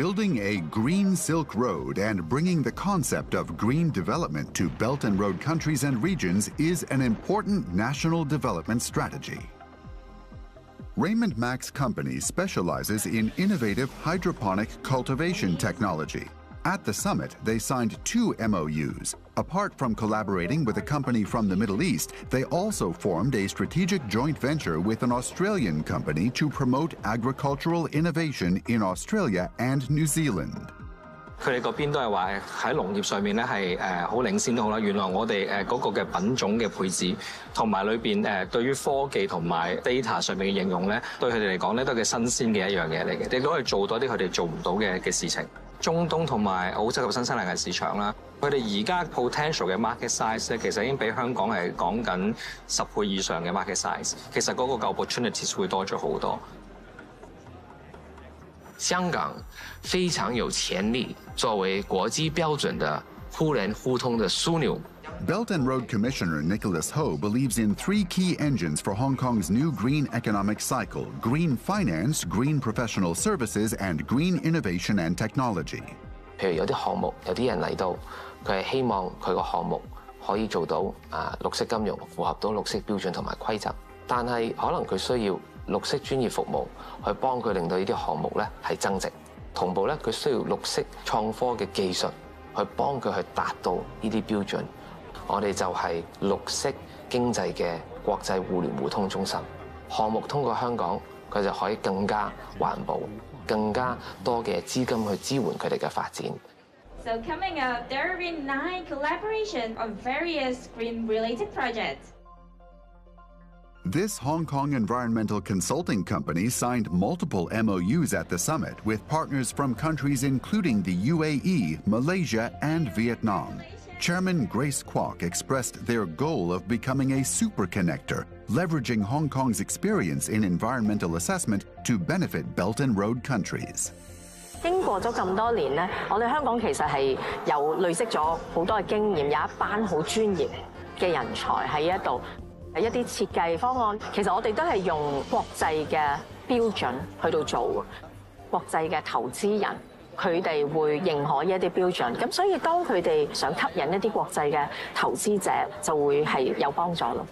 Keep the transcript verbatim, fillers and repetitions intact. building a green silk road and bringing the concept of green development to Belt and Road countries and regions is an important national development strategy. Raymond Mack's company specializes in innovative hydroponic cultivation technology. At the summit, they signed two M O Us. Apart from collaborating with a company from the Middle East, they also formed a strategic joint venture with an Australian company to promote agricultural innovation in Australia and New Zealand. 佢哋嗰邊都係話喺農業上面咧係誒好領先都好啦，原來我哋誒嗰個嘅品種嘅配置，同埋裏邊誒對於科技同埋 data 上面嘅應用咧，對佢哋嚟講咧都係新鮮嘅一樣嘢嚟嘅，亦都可以做多啲佢哋做唔到嘅嘅事情。中東同埋澳洲及新西蘭嘅市場啦，佢哋而家 potential 嘅 market size 咧，其實已經比香港係講緊十倍以上嘅 market size， 其實嗰個 opportunities 會多咗好多。 香港非常有潜力作为国际标准的互联互通的枢纽。Belt and Road Commissioner Nicholas Ho believes in three key engines for Hong Kong's new green economic cycle: green finance, green professional services, and green innovation and technology. 譬如有啲項目，有啲人嚟到，佢係希望佢個項目可以做到啊綠色金融，符合到綠色標準同埋規則，但係可能佢需要 綠色專業服務去幫佢令到呢啲項目咧係增值，同步咧佢需要綠色創科嘅技術去幫佢去達到呢啲標準。我哋就係綠色經濟嘅國際互聯互通中心項目，通過香港佢就可以更加環保，更加多嘅資金去支援佢哋嘅發展。 So coming up, there will be nine collaborations on various green-related projects. This Hong Kong environmental consulting company signed multiple M O Us at the summit with partners from countries including the U A E, Malaysia, and Vietnam. Chairman Grace Kwok expressed their goal of becoming a super connector, leveraging Hong Kong's experience in environmental assessment to benefit Belt and Road countries. 經過咗咁多年咧，我哋香港其實係有累積咗好多嘅經驗，有一班好專業嘅人才喺一度。 一啲設計方案，其實我哋都係用國際嘅標準去到做國際嘅投資人，佢哋會認可一啲標準，咁所以當佢哋想吸引一啲國際嘅投資者，就會係有幫助咯。